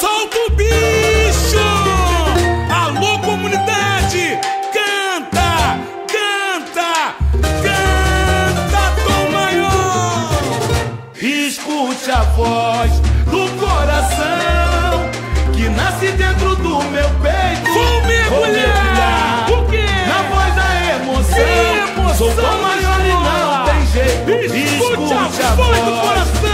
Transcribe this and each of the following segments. Solta o bicho! Alô, comunidade! Canta! Canta! Canta, Tom Maior! Escute a voz do coração que nasce dentro do meu peito. Vou mergulhar! O quê? Na voz da emoção! Sou Tom Maior e não tem jeito! Escute a voz do coração!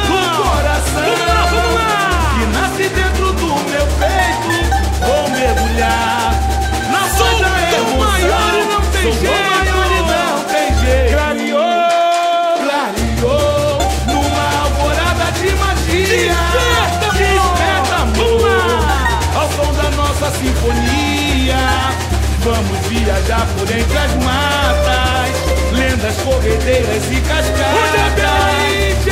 Sinfonia, vamos viajar por entre as matas, lendas, corredeiras e cascatas.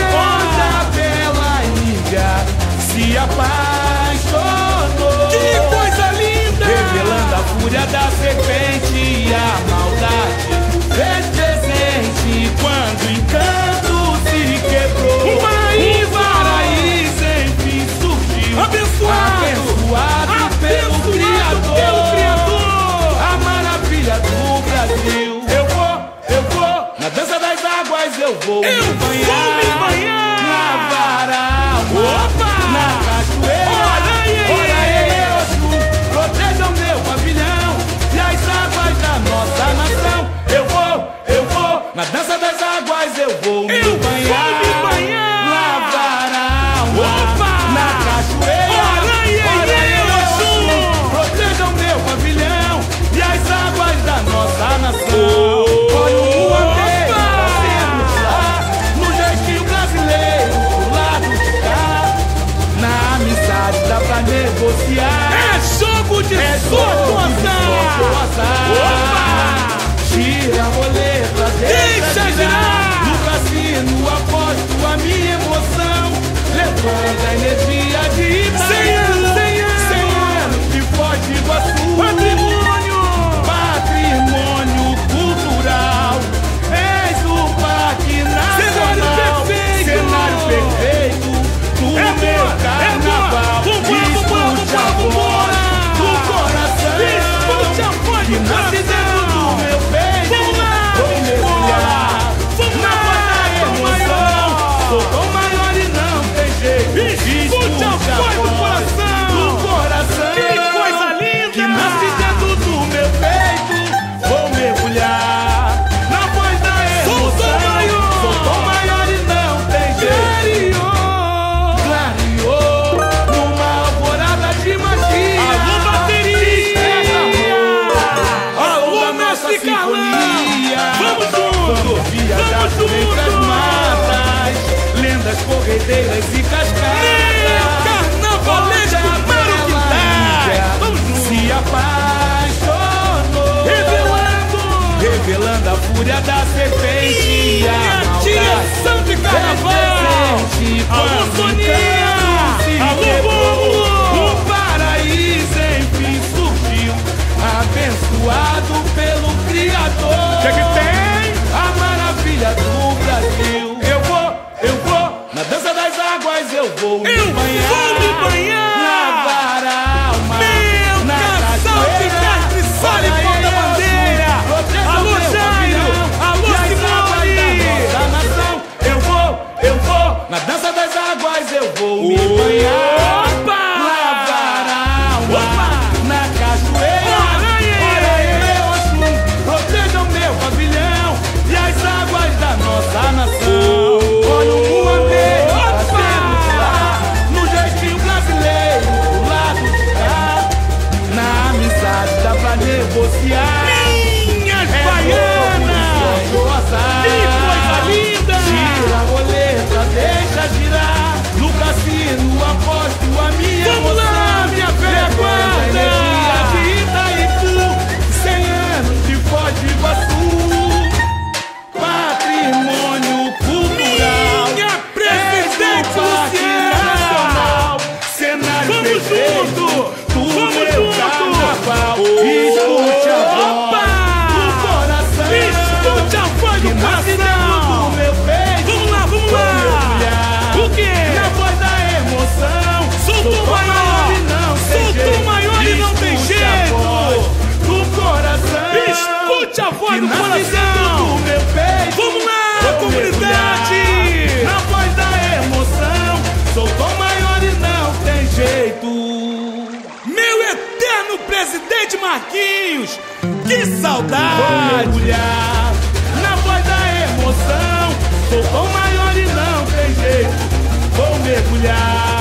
Onde a bela Índia se apaixonou, que coisa linda! Revelando a fúria da serpente e a maldade fez presente quando o encanto se quebrou. Um paraíso enfim surgiu, abençoado Brasil. Eu vou, na dança das águas eu vou me banhar na varal, na cachoeira, ora eu, protejam meu avião e as águas da nossa nação. Eu vou, na dança das águas eu vou me banhar na varal, na cachoeira, ora eu, protejam meu avião e as águas da nossa nação. Foi o ruandeiro nascendo lá, no jeitinho brasileiro, do lado de cá. Na amizade dá pra negociar. É jogo de sorte ou azar. Tira a roleta, deixa girar. No cassino aposto a minha emoção, levando a energia de Itaiana. Corredeiras e cascatas, carnavalês do Mário Quintais, se apaixonou, revelando a fúria da serpente e a maldição de carnaval. Alô, Sonia, alô, povo, o paraíso enfim surgiu, abençoado pelo Criador. Que tem a maravilha do Brasil. Na dança das águas eu vou me banhar na varal, na cachoeira, sale e porta-bandeira. Alô, Jairo, alô, Simone. Eu vou, na dança das águas eu vou me banhar na varal, na cachoeira, protejam meu pavilhão e as águas da nossa nação. Olha o ruandeiro nascendo lá, Levante a voz do coração do meu peito. Vamos lá, comunidade! Na voz da emoção, sou Tom Maior e não tem jeito. Meu eterno presidente Marquinhos, que saudade! Vou mergulhar na voz da emoção, sou Tom Maior e não tem jeito. Vou mergulhar.